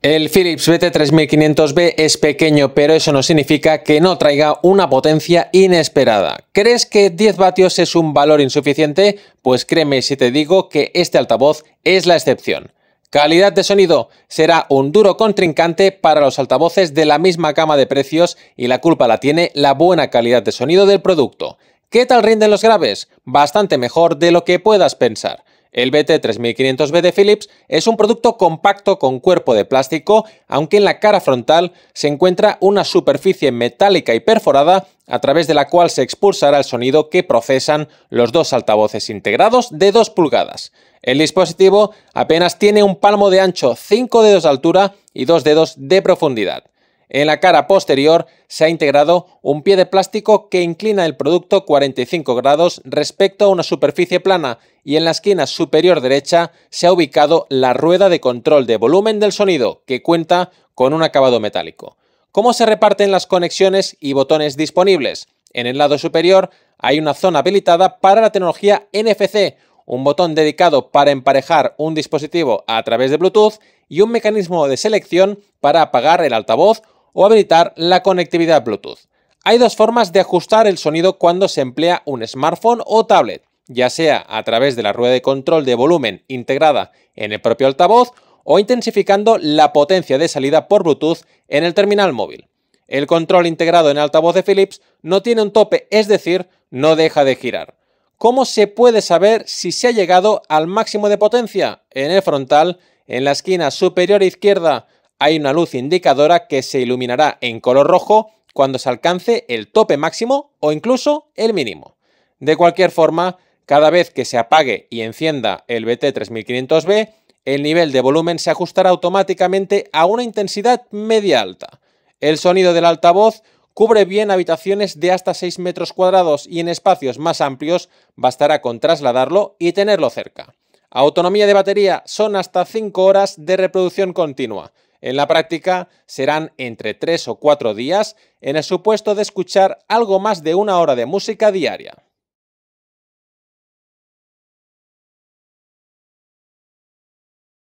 El Philips BT3500B es pequeño, pero eso no significa que no traiga una potencia inesperada. ¿Crees que 10 vatios es un valor insuficiente? Pues créeme si te digo que este altavoz es la excepción. Calidad de sonido. Será un duro contrincante para los altavoces de la misma gama de precios y la culpa la tiene la buena calidad de sonido del producto. ¿Qué tal rinden los graves? Bastante mejor de lo que puedas pensar. El BT3500B de Philips es un producto compacto con cuerpo de plástico, aunque en la cara frontal se encuentra una superficie metálica y perforada a través de la cual se expulsará el sonido que procesan los dos altavoces integrados de 2 pulgadas. El dispositivo apenas tiene un palmo de ancho, 5 dedos de altura y 2 dedos de profundidad. En la cara posterior se ha integrado un pie de plástico que inclina el producto 45 grados respecto a una superficie plana y en la esquina superior derecha se ha ubicado la rueda de control de volumen del sonido que cuenta con un acabado metálico. ¿Cómo se reparten las conexiones y botones disponibles? En el lado superior hay una zona habilitada para la tecnología NFC, un botón dedicado para emparejar un dispositivo a través de Bluetooth y un mecanismo de selección para apagar el altavoz o habilitar la conectividad Bluetooth. Hay 2 formas de ajustar el sonido cuando se emplea un smartphone o tablet, ya sea a través de la rueda de control de volumen integrada en el propio altavoz o intensificando la potencia de salida por Bluetooth en el terminal móvil. El control integrado en el altavoz de Philips no tiene un tope, es decir, no deja de girar. ¿Cómo se puede saber si se ha llegado al máximo de potencia? En el frontal, en la esquina superior izquierda, hay una luz indicadora que se iluminará en color rojo cuando se alcance el tope máximo o incluso el mínimo. De cualquier forma, cada vez que se apague y encienda el BT3500B, el nivel de volumen se ajustará automáticamente a una intensidad media alta. El sonido del altavoz cubre bien habitaciones de hasta 6 metros cuadrados y en espacios más amplios bastará con trasladarlo y tenerlo cerca. Autonomía de batería son hasta 5 horas de reproducción continua. En la práctica serán entre 3 o 4 días en el supuesto de escuchar algo más de una hora de música diaria.